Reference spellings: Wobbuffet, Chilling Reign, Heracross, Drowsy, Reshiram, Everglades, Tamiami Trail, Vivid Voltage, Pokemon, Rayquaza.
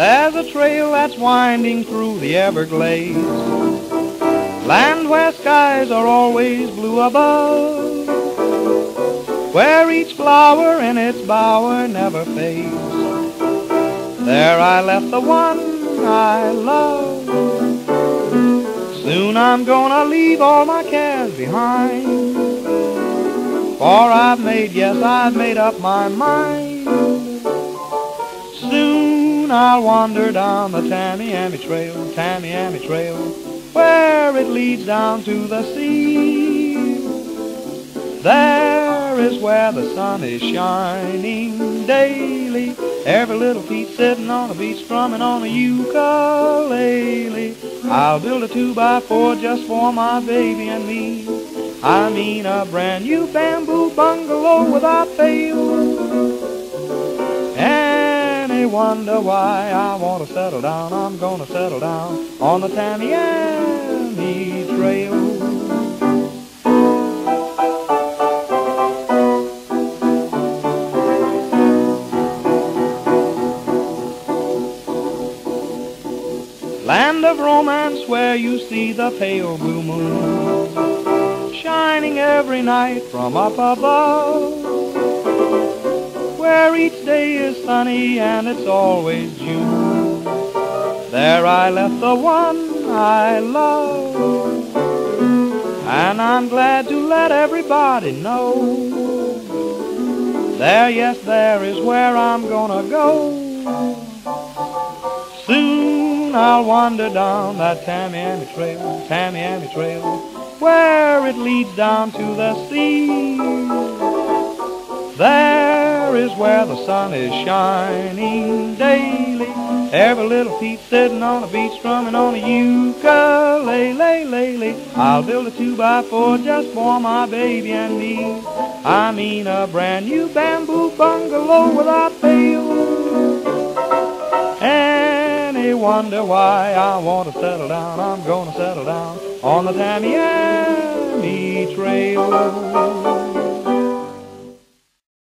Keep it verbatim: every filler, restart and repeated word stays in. There's a trail that's winding through the Everglades, land where skies are always blue above, where each flower in its bower never fades. There I left the one I love. Soon I'm gonna leave all my cares behind, for I've made, yes, I've made up my mind. Soon I'll wander down the Tamiami Trail, Tamiami Trail, where it leads down to the sea. There is where the sun is shining daily, every little feet sitting on a beach strumming on a ukulele. I'll build a two by four just for my baby and me. I mean a brand new bamboo bungalow without fail. Wonder why I want to settle down, I'm gonna settle down on the Tamiami Trail. Land of romance where you see the pale blue moon shining every night from up above, where each day is sunny and it's always June. There I left the one I love, and I'm glad to let everybody know. There, yes, there is where I'm gonna go. Soon I'll wander down that Tamiami Trail, Tamiami Trail, where it leads down to the sea. There is where the sun is shining daily, every little feet sitting on a beach strumming on a ukulele. I'll build a two by four just for my baby and me. I mean a brand new bamboo bungalow without fail. Any wonder why I want to settle down, I'm gonna settle down on the Tamiami Trail.